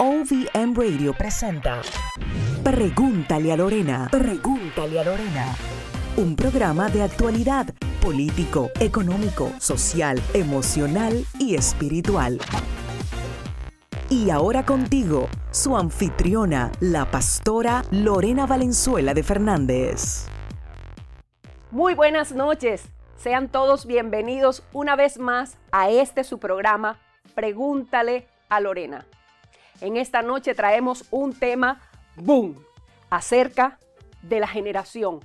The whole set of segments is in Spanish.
OVM Radio presenta Pregúntale a Lorena. Pregúntale a Lorena. Un programa de actualidad político, económico, social, emocional y espiritual. Y ahora contigo, su anfitriona, la pastora Lorena Valenzuela de Fernández. Muy buenas noches. Sean todos bienvenidos una vez más a este su programa, Pregúntale a Lorena. En esta noche traemos un tema boom acerca de la generación.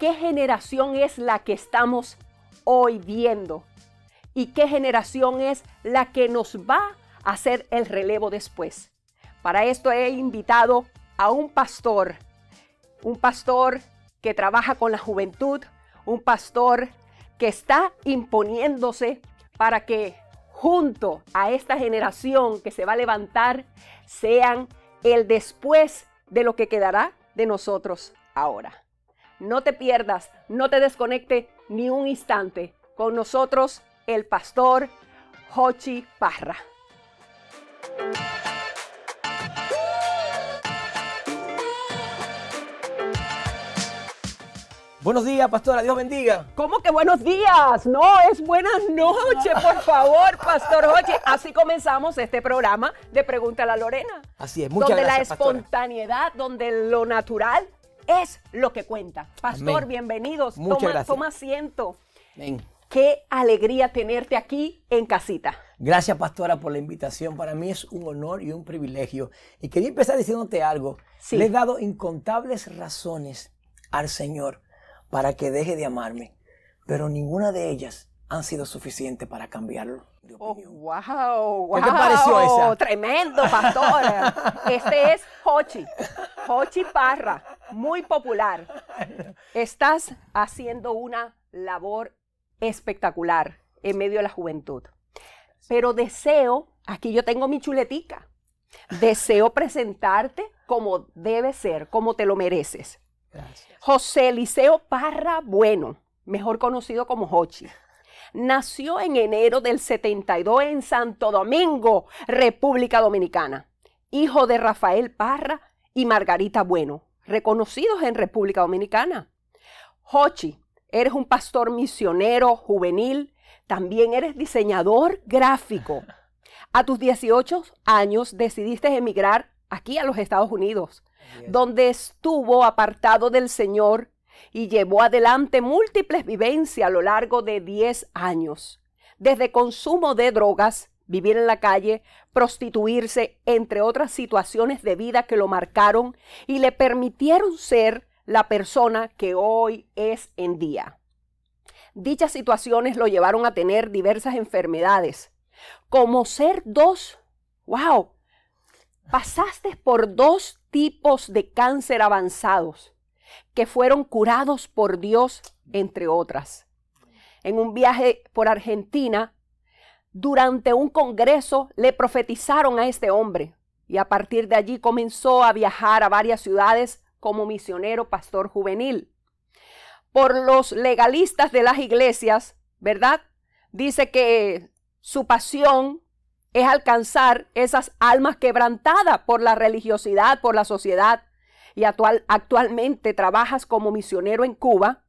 ¿Qué generación es la que estamos hoy viendo? ¿Y qué generación es la que nos va a hacer el relevo después? Para esto he invitado a un pastor que trabaja con la juventud, un pastor que está imponiéndose para que junto a esta generación que se va a levantar sean el después de lo que quedará de nosotros ahora. No te pierdas, no te desconecte ni un instante. Con nosotros el pastor Jochy Parra. Buenos días, pastora, Dios bendiga. ¿Cómo que buenos días? No, es buenas noches, por favor, pastor Jochy. Así comenzamos este programa de Pregúntale a Lorena. Así es, muchas gracias, pastora. Donde la espontaneidad, donde lo natural es lo que cuenta. Pastor, amén. Bienvenidos. Muchas gracias. Toma asiento. Amén. Qué alegría tenerte aquí en casita. Gracias, pastora, por la invitación. Para mí es un honor y un privilegio. Y quería empezar diciéndote algo. Sí. Le he dado incontables razones al Señor para que deje de amarme, pero ninguna de ellas han sido suficientes para cambiarlo de opinión. Oh, wow, ¿qué te pareció esa? Tremendo, pastora. Este es Jochy Parra, muy popular. Estás haciendo una labor espectacular en medio de la juventud. Pero deseo, aquí yo tengo mi chuletica, deseo presentarte como debe ser, como te lo mereces. Gracias. José Eliseo Parra Bueno, mejor conocido como Jochy, nació en enero del 72 en Santo Domingo, República Dominicana. Hijo de Rafael Parra y Margarita Bueno, reconocidos en República Dominicana. Jochy, eres un pastor misionero juvenil, también eres diseñador gráfico. A tus 18 años decidiste emigrar aquí a los Estados Unidos, donde estuvo apartado del Señor y llevó adelante múltiples vivencias a lo largo de 10 años. Desde consumo de drogas, vivir en la calle, prostituirse, entre otras situaciones de vida que lo marcaron y le permitieron ser la persona que hoy es en día. Dichas situaciones lo llevaron a tener diversas enfermedades, como ser dos, wow, pasaste por dos tipos de cáncer avanzados que fueron curados por Dios, entre otras. En un viaje por Argentina, durante un congreso le profetizaron a este hombre y a partir de allí comenzó a viajar a varias ciudades como misionero pastor juvenil. Por los legalistas de las iglesias, ¿verdad? Dice que su pasión es alcanzar esas almas quebrantadas por la religiosidad, por la sociedad. Y actualmente trabajas como misionero en Cuba,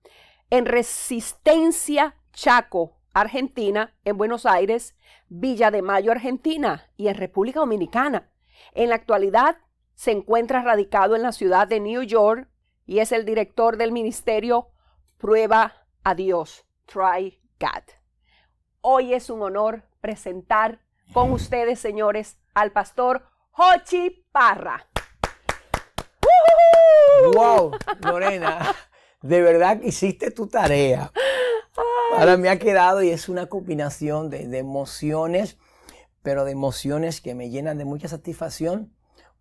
en Resistencia Chaco, Argentina, en Buenos Aires, Villa de Mayo, Argentina y en República Dominicana. En la actualidad se encuentra radicado en la ciudad de New York y es el director del ministerio Prueba a Dios, Try God. Hoy es un honor presentar con ustedes, señores, al pastor Jochy Parra. ¡Wow! Lorena, de verdad que hiciste tu tarea. Ahora me ha quedado y es una combinación de emociones, pero de emociones que me llenan de mucha satisfacción,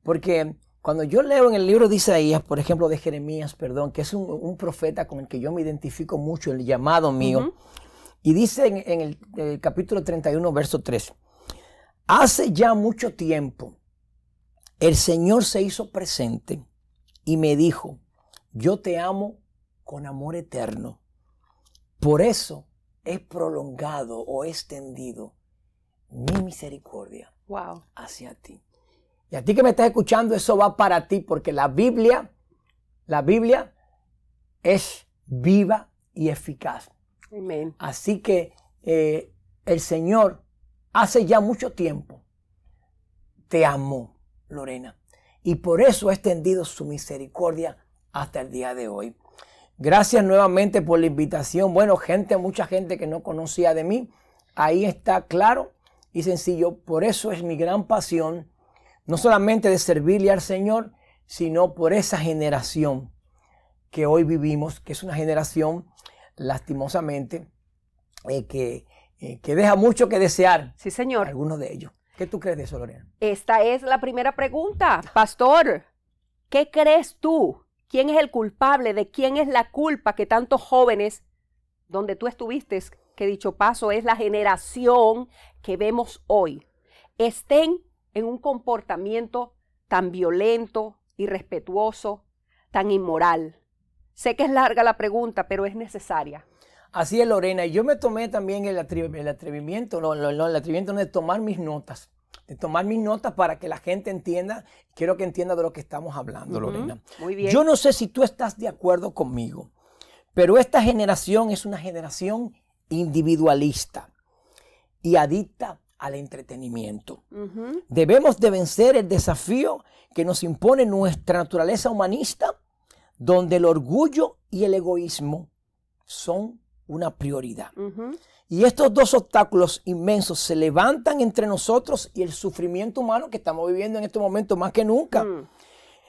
porque cuando yo leo en el libro de Isaías, por ejemplo, de Jeremías, perdón, que es un profeta con el que yo me identifico mucho, el llamado mío, y dice en el capítulo 31, verso 3, hace ya mucho tiempo, el Señor se hizo presente y me dijo, yo te amo con amor eterno. Por eso he prolongado o extendido mi misericordia hacia ti. Y a ti que me estás escuchando, eso va para ti, porque la Biblia es viva y eficaz. Amén. Así que el Señor hace ya mucho tiempo te amó, Lorena, y por eso ha extendido su misericordia hasta el día de hoy. Gracias nuevamente por la invitación. Bueno, gente, mucha gente que no conocía de mí, ahí está claro y sencillo. Por eso es mi gran pasión, no solamente de servirle al Señor, sino por esa generación que hoy vivimos, que es una generación, lastimosamente, que deja mucho que desear. Sí, señor. Algunos de ellos. ¿Qué tú crees de eso, Lorena? Esta es la primera pregunta. Pastor, ¿qué crees tú? ¿Quién es el culpable? ¿De quién es la culpa que tantos jóvenes, donde tú estuviste, que dicho paso es la generación que vemos hoy, estén en un comportamiento tan violento, irrespetuoso, tan inmoral? Sé que es larga la pregunta, pero es necesaria. Así es, Lorena. Yo me tomé también el atrevimiento de tomar mis notas. De tomar mis notas para que la gente entienda. Quiero que entienda de lo que estamos hablando, Lorena. Muy bien. Yo no sé si tú estás de acuerdo conmigo, pero esta generación es una generación individualista y adicta al entretenimiento. Debemos de vencer el desafío que nos impone nuestra naturaleza humanista, donde el orgullo y el egoísmo son una prioridad. Y estos dos obstáculos inmensos se levantan entre nosotros y el sufrimiento humano que estamos viviendo en este momento más que nunca.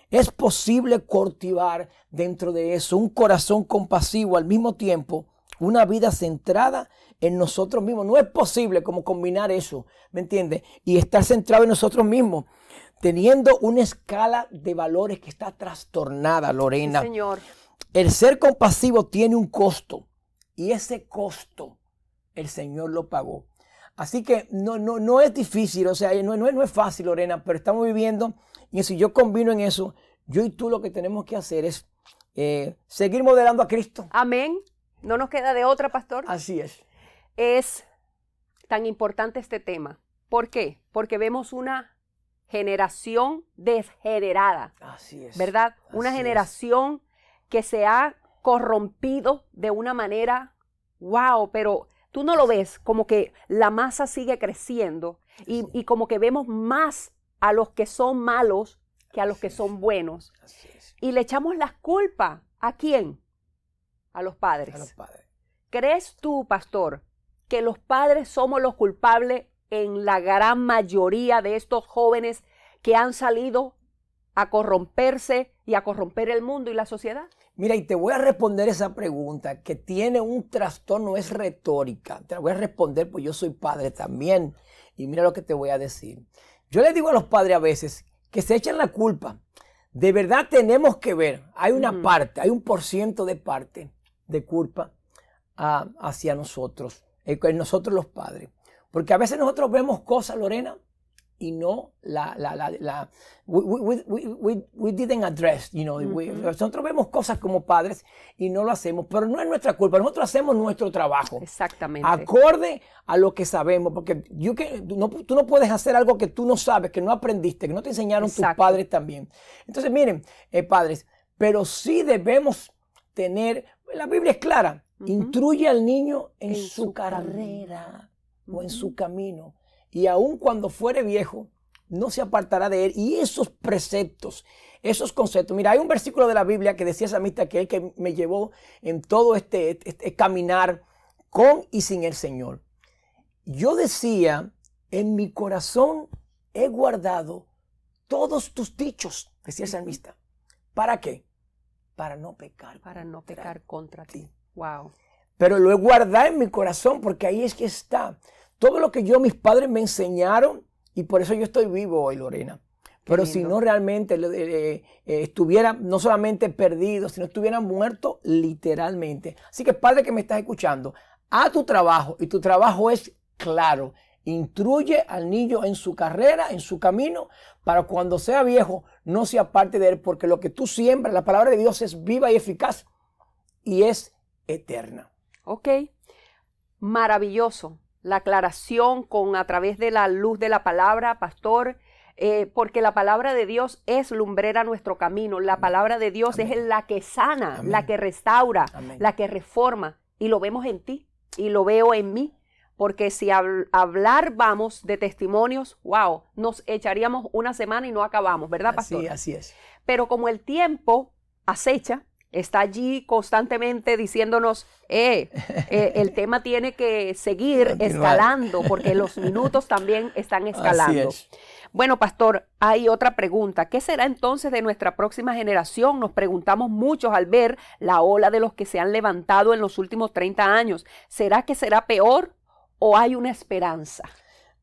Es posible cultivar dentro de eso un corazón compasivo, al mismo tiempo una vida centrada en nosotros mismos. No es posible como combinar eso, ¿me entiendes? Y estar centrado en nosotros mismos, teniendo una escala de valores que está trastornada, Lorena. Sí, señor. El ser compasivo tiene un costo. Y ese costo el Señor lo pagó. Así que no es difícil, o sea, no es fácil, Lorena, pero estamos viviendo. Y si yo combino en eso, yo y tú lo que tenemos que hacer es seguir modelando a Cristo. Amén. No nos queda de otra, pastor. Así es. Es tan importante este tema. ¿Por qué? Porque vemos una generación desgenerada. Así es. ¿Verdad? Una generación que se ha corrompido de una manera, wow, pero tú no lo ves, como que la masa sigue creciendo y como que vemos más a los que son malos que a los que son buenos. Así es. Y le echamos las culpas, ¿a quién? A los padres. A los padres. ¿Crees tú, pastor, que los padres somos los culpables en la gran mayoría de estos jóvenes que han salido a corromperse y a corromper el mundo y la sociedad? Mira, y te voy a responder esa pregunta que tiene un trastorno, es retórica. Te la voy a responder porque yo soy padre también. Y mira lo que te voy a decir. Yo les digo a los padres a veces que se echan la culpa. De verdad tenemos que ver, hay una parte, hay un porcentaje de culpa hacia nosotros, los padres. Porque a veces nosotros vemos cosas, Lorena, y no we didn't address, you know, nosotros vemos cosas como padres y no lo hacemos, pero no es nuestra culpa, nosotros hacemos nuestro trabajo. Exactamente. Acorde a lo que sabemos, porque tú no puedes hacer algo que tú no sabes, que no aprendiste, que no te enseñaron tus padres también. Entonces, miren, padres, pero sí debemos tener, la Biblia es clara, instruye al niño en su carrera o en su camino. Y aun cuando fuere viejo, no se apartará de él. Y esos preceptos, esos conceptos. Mira, hay un versículo de la Biblia que decía esa amistad que es el que me llevó en todo este caminar con y sin el Señor. Yo decía, en mi corazón he guardado todos tus dichos, decía esa amistad. ¿Para qué? Para no pecar. Para no pecar contra ti. Wow. Pero lo he guardado en mi corazón porque ahí es que está. Todo lo que mis padres me enseñaron, y por eso yo estoy vivo hoy, Lorena. Pero si no realmente estuviera no solamente perdido, sino estuviera muerto literalmente. Así que, padre que me estás escuchando, haz tu trabajo, y tu trabajo es claro. Instruye al niño en su carrera, en su camino, para cuando sea viejo, no sea parte de él, porque lo que tú siembras, la palabra de Dios es viva y eficaz, y es eterna. Ok, maravilloso. La aclaración a través de la luz de la palabra, pastor, porque la palabra de Dios es lumbrera a nuestro camino, la palabra de Dios es la que sana, la que restaura, la que reforma, y lo vemos en ti, y lo veo en mí, porque si hablar vamos de testimonios, wow, nos echaríamos una semana y no acabamos, ¿verdad, pastor? Sí, así es. Pero como el tiempo acecha, está allí constantemente diciéndonos, el tema tiene que seguir escalando, porque los minutos también están escalando. Así es. Bueno, pastor, hay otra pregunta. ¿Qué será entonces de nuestra próxima generación? Nos preguntamos muchos al ver la ola de los que se han levantado en los últimos 30 años. ¿Será que será peor o hay una esperanza?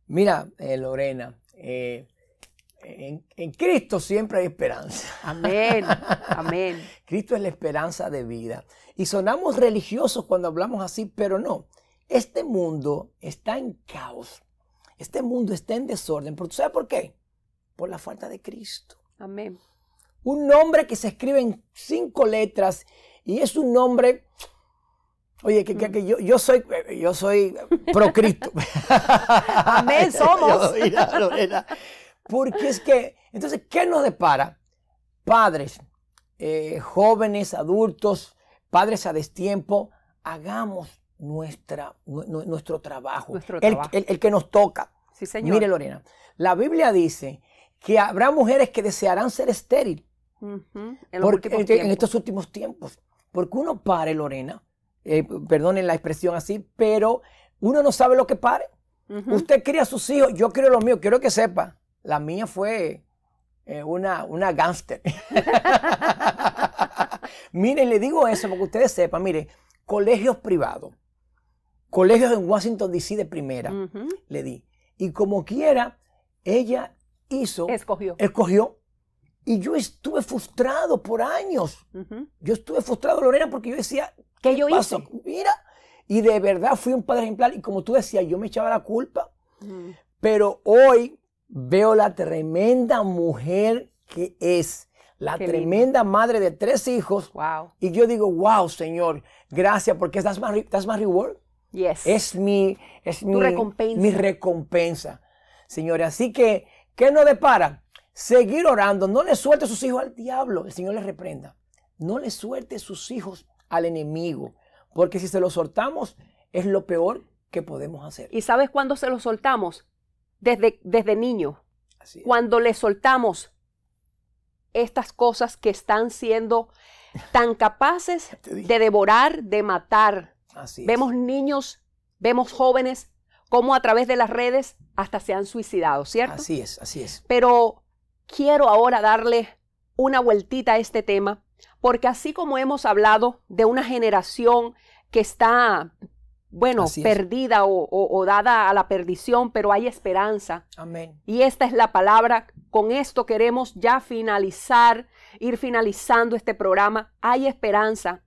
Mira, Lorena, en Cristo siempre hay esperanza. Amén, amén. Cristo es la esperanza de vida. Y sonamos religiosos cuando hablamos así, pero no. Este mundo está en caos. Este mundo está en desorden. ¿Pero tú sabes por qué? Por la falta de Cristo. Amén. Un nombre que se escribe en 5 letras y es un nombre... Oye, que yo soy pro Cristo. Amén, somos. Mira, Lorena. Porque es que, entonces, ¿qué nos depara? Padres, jóvenes, adultos, padres a destiempo, hagamos nuestro trabajo. Nuestro trabajo. El que nos toca. Sí, señor. Mire, Lorena, la Biblia dice que habrá mujeres que desearán ser estériles en estos últimos tiempos. Porque uno pare, Lorena, perdonen la expresión así, pero uno no sabe lo que pare. Usted cría a sus hijos, yo crío los míos, quiero que sepa. La mía fue una gángster. Miren, le digo eso porque ustedes sepan, mire, colegios privados, colegios en Washington D.C. de primera, le di. Y como quiera, ella escogió. Y yo estuve frustrado por años. Yo estuve frustrado, Lorena, porque yo decía, ¿qué yo pasó? Hice? Mira, y de verdad fui un padre ejemplar. Y como tú decías, yo me echaba la culpa. Pero hoy... veo la tremenda mujer que es, la tremenda madre de 3 hijos. Wow. Y yo digo, wow, Señor, gracias, porque that's my reward. Yes. Es mi recompensa. Señores, así que, ¿qué nos depara? Seguir orando. No le suelte sus hijos al diablo. El Señor les reprenda. No le suelte sus hijos al enemigo, porque si se los soltamos, es lo peor que podemos hacer. ¿Y sabes cuándo se los soltamos? Desde niño, cuando le soltamos estas cosas que están siendo tan capaces de devorar, de matar. Vemos niños, vemos jóvenes, como a través de las redes hasta se han suicidado, ¿cierto? Así es, así es. Pero quiero ahora darle una vueltita a este tema, porque así como hemos hablado de una generación que está... bueno, perdida o dada a la perdición, pero hay esperanza. Amén. Y esta es la palabra. Con esto queremos ya finalizar, ir finalizando este programa. Hay esperanza.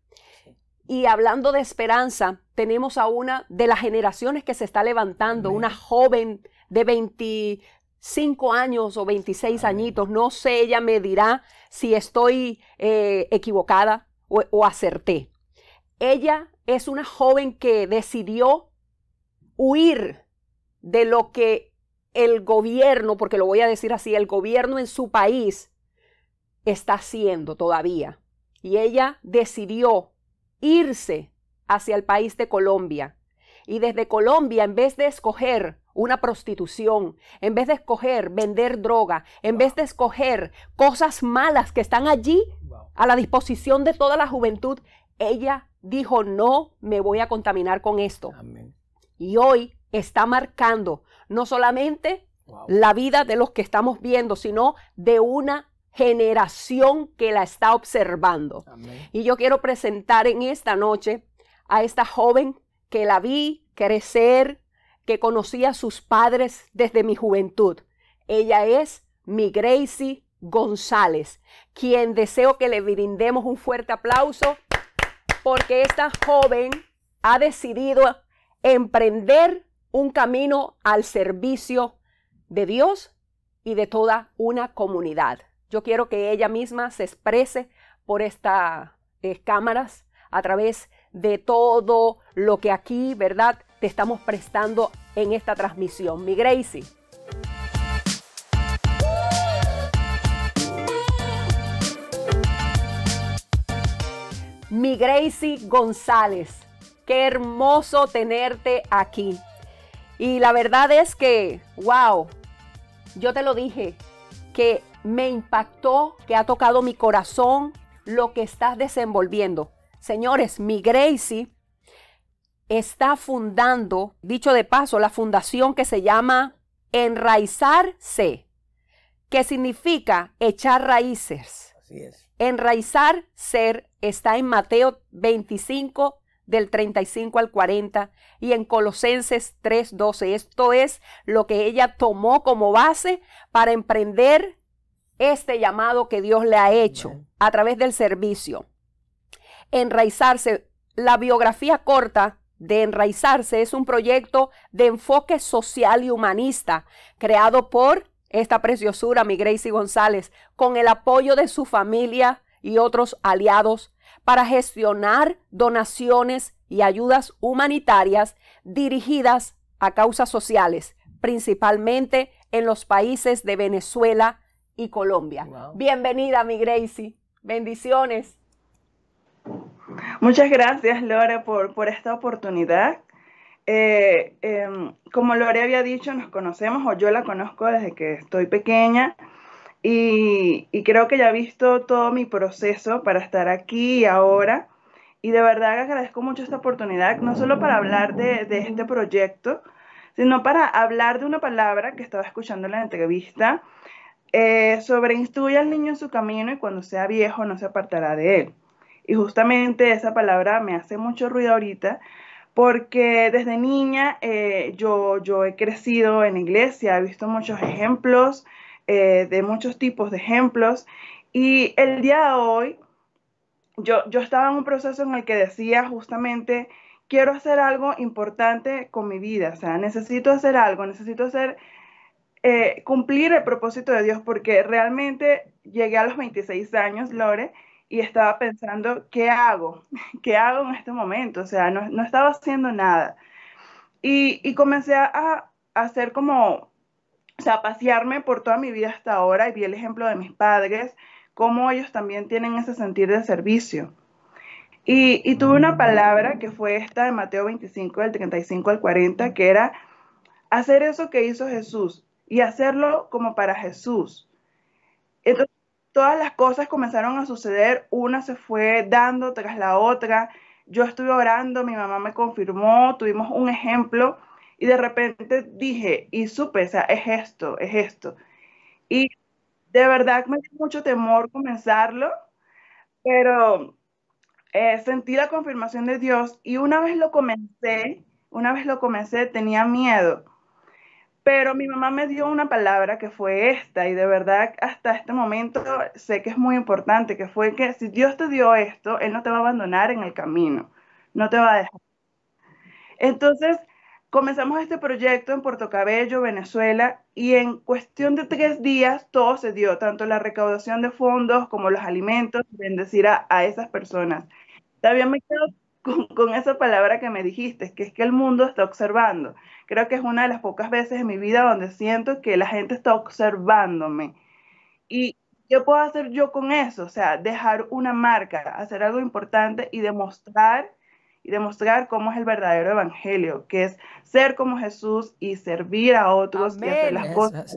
Y hablando de esperanza, tenemos a una de las generaciones que se está levantando, una joven de 25 años o 26 añitos. No sé, ella me dirá si estoy equivocada o acerté. Ella... es una joven que decidió huir de lo que el gobierno, porque lo voy a decir así, el gobierno en su país está haciendo todavía. Y ella decidió irse hacia el país de Colombia. Y desde Colombia, en vez de escoger una prostitución, en vez de escoger vender droga, en vez de escoger cosas malas que están allí a la disposición de toda la juventud, ella dijo, no me voy a contaminar con esto. Amén. Y hoy está marcando no solamente la vida de los que estamos viendo, sino de una generación que la está observando. Amén. Y yo quiero presentar en esta noche a esta joven que la vi crecer, que conocía a sus padres desde mi juventud. Ella es MyGracie González, quien deseo que le brindemos un fuerte aplauso, porque esta joven ha decidido emprender un camino al servicio de Dios y de toda una comunidad. Yo quiero que ella misma se exprese por estas cámaras a través de todo lo que aquí, ¿verdad?, te estamos prestando en esta transmisión. MyGracie. MyGracie González. Qué hermoso tenerte aquí. Y la verdad es que, wow, yo te lo dije, que me impactó, que ha tocado mi corazón lo que estás desenvolviendo. Señores, MyGracie está fundando, dicho de paso, la fundación que se llama Enraizarse, que significa echar raíces. Así es. Enraizar ser está en Mateo 25, del 35 al 40, y en Colosenses 3:12. Esto es lo que ella tomó como base para emprender este llamado que Dios le ha hecho a través del servicio. Enraizarse, la biografía corta de Enraizarse, es un proyecto de enfoque social y humanista creado por esta preciosura, MyGracie González, con el apoyo de su familia y otros aliados para gestionar donaciones y ayudas humanitarias dirigidas a causas sociales, principalmente en los países de Venezuela y Colombia. Wow. Bienvenida, MyGracie. Bendiciones. Muchas gracias, Lore, por esta oportunidad. Como Lore había dicho, nos conocemos, o yo la conozco desde que estoy pequeña, y creo que ya ha visto todo mi proceso para estar aquí y ahora, y de verdad agradezco mucho esta oportunidad, no solo para hablar de este proyecto, sino para hablar de una palabra que estaba escuchando en la entrevista, sobre instruye al niño en su camino y cuando sea viejo no se apartará de él. Y justamente esa palabra me hace mucho ruido ahorita, porque desde niña yo he crecido en la iglesia, he visto muchos ejemplos, de muchos tipos de ejemplos, y el día de hoy yo estaba en un proceso en el que decía justamente, quiero hacer algo importante con mi vida, o sea, necesito hacer algo, necesito hacer, cumplir el propósito de Dios, porque realmente llegué a los 26 años, Lore, y estaba pensando, ¿qué hago en este momento? O sea, no estaba haciendo nada. Y comencé a hacer como, o sea, a pasearme por toda mi vida hasta ahora, y vi el ejemplo de mis padres, cómo ellos también tienen ese sentir de servicio. Y tuve una palabra que fue esta de Mateo 25, del 35 al 40, que era hacer eso que hizo Jesús, y hacerlo como para Jesús. Entonces, todas las cosas comenzaron a suceder, una se fue dando tras la otra, yo estuve orando, mi mamá me confirmó, tuvimos un ejemplo, y de repente dije, y supe, o sea, es esto, es esto. Y de verdad me dio mucho temor comenzarlo, pero sentí la confirmación de Dios, y una vez lo comencé, tenía miedo. Pero mi mamá me dio una palabra que fue esta, y de verdad hasta este momento sé que es muy importante, que fue que si Dios te dio esto, Él no te va a abandonar en el camino, no te va a dejar. Entonces, comenzamos este proyecto en Puerto Cabello, Venezuela, y en cuestión de 3 días todo se dio, tanto la recaudación de fondos como los alimentos, bendecir a esas personas. También me quedo con esa palabra que me dijiste, que es que el mundo está observando. Creo que es una de las pocas veces en mi vida donde siento que la gente está observándome. ¿Y qué puedo hacer yo con eso? O sea, dejar una marca, hacer algo importante y demostrar cómo es el verdadero evangelio, que es ser como Jesús y servir a otros. Amén. Y hacer las cosas.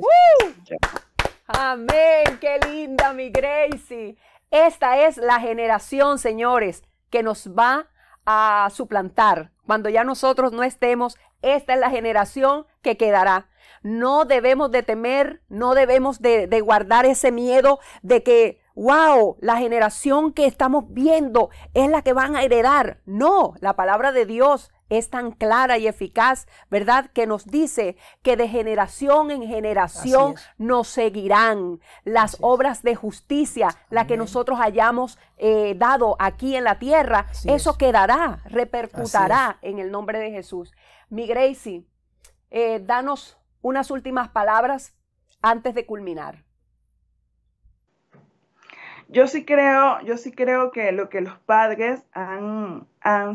Amén, qué linda, MyGracie. Esta es la generación, señores, que nos va a suplantar. Cuando ya nosotros no estemos, esta es la generación que quedará. No debemos de temer, no debemos de guardar ese miedo de que, wow, la generación que estamos viendo es la que van a heredar. No, la palabra de Dios es tan clara y eficaz, ¿verdad? Que nos dice que de generación en generación nos seguirán las obras de justicia, la que nosotros hayamos dado aquí en la tierra. Eso quedará, repercutirá en el nombre de Jesús. MyGracie, danos unas últimas palabras antes de culminar. Yo sí creo que lo que los padres han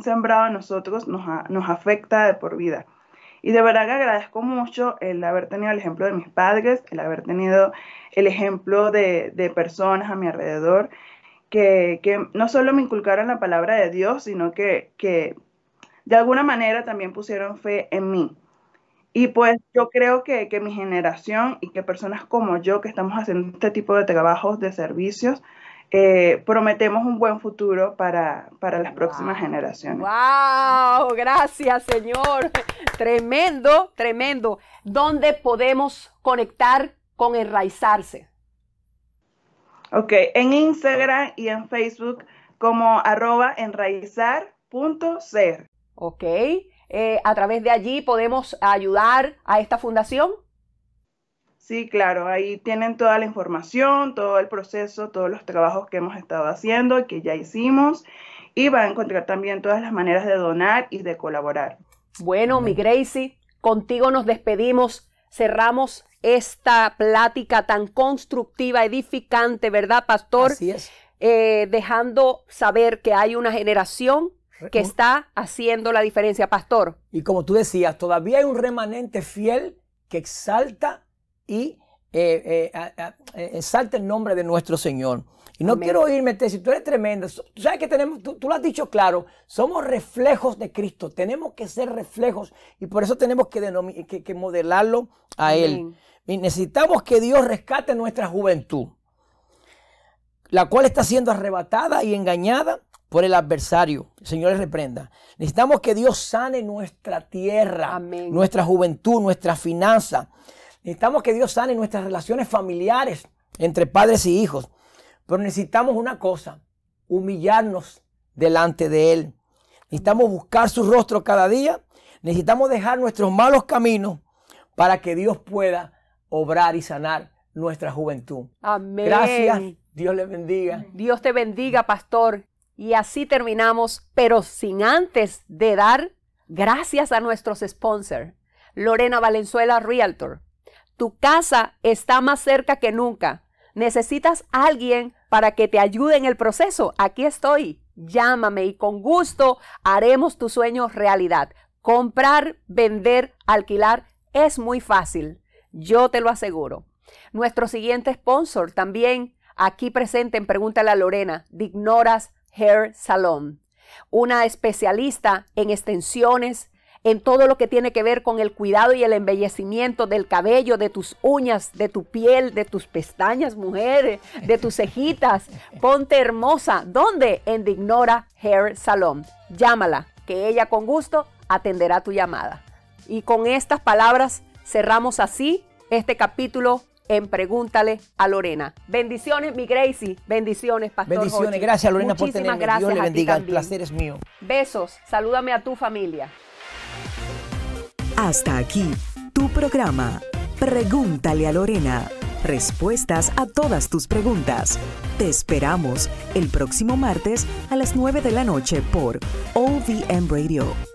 sembrado en nosotros nos afecta de por vida. Y de verdad que agradezco mucho el haber tenido el ejemplo de mis padres, el haber tenido el ejemplo de personas a mi alrededor que no solo me inculcaron la palabra de Dios, sino que de alguna manera también pusieron fe en mí. Y pues yo creo que mi generación y que personas como yo que estamos haciendo este tipo de trabajos de servicios, prometemos un buen futuro para las próximas generaciones. ¡Wow! Gracias, señor. Tremendo, tremendo. ¿Dónde podemos conectar con Enraizarse? Ok, en Instagram y en Facebook como @enraizar.cr. Ok, a través de allí podemos ayudar a esta fundación. Sí, claro, ahí tienen toda la información, todo el proceso, todos los trabajos que hemos estado haciendo y que ya hicimos, y van a encontrar también todas las maneras de donar y de colaborar. Bueno, mi Gracie, contigo nos despedimos, cerramos esta plática tan constructiva, edificante, ¿verdad, pastor? Así es. Dejando saber que hay una generación que está haciendo la diferencia, pastor. Y como tú decías, todavía hay un remanente fiel que exalta y exalta el nombre de nuestro Señor. Y no quiero irme, si tú eres tremenda, tú sabes que tenemos, tú lo has dicho claro, somos reflejos de Cristo, tenemos que ser reflejos y por eso tenemos que modelarlo a Él. Y necesitamos que Dios rescate nuestra juventud, la cual está siendo arrebatada y engañada por el adversario. El Señor les reprenda. Necesitamos que Dios sane nuestra tierra, nuestra juventud, nuestra finanza. Necesitamos que Dios sane nuestras relaciones familiares entre padres y hijos. Pero necesitamos una cosa, humillarnos delante de Él. Necesitamos buscar su rostro cada día. Necesitamos dejar nuestros malos caminos para que Dios pueda obrar y sanar nuestra juventud. Amén. Gracias. Dios les bendiga. Dios te bendiga, pastor. Y así terminamos, pero sin antes de dar gracias a nuestros sponsors. Lorena Valenzuela Realtor. Tu casa está más cerca que nunca. ¿Necesitas a alguien para que te ayude en el proceso? Aquí estoy. Llámame y con gusto haremos tus sueños realidad. Comprar, vender, alquilar es muy fácil. Yo te lo aseguro. Nuestro siguiente sponsor también aquí presente en Pregúntale a Lorena, Dignora's Hair Salon. Una especialista en extensiones, en todo lo que tiene que ver con el cuidado y el embellecimiento del cabello, de tus uñas, de tu piel, de tus pestañas, mujeres, de tus cejitas. Ponte hermosa. ¿Dónde? En Dignora's Hair Salon. Llámala, que ella con gusto atenderá tu llamada. Y con estas palabras cerramos así este capítulo en Pregúntale a Lorena. Bendiciones, mi Gracie. Bendiciones, pastor. Bendiciones. Jochy. Gracias, Lorena, muchísimas por tenerme. Gracias. Dios le bendiga. El placer es mío. Besos. Salúdame a tu familia. Hasta aquí, tu programa. Pregúntale a Lorena. Respuestas a todas tus preguntas. Te esperamos el próximo martes a las 9 de la noche por OVM Radio.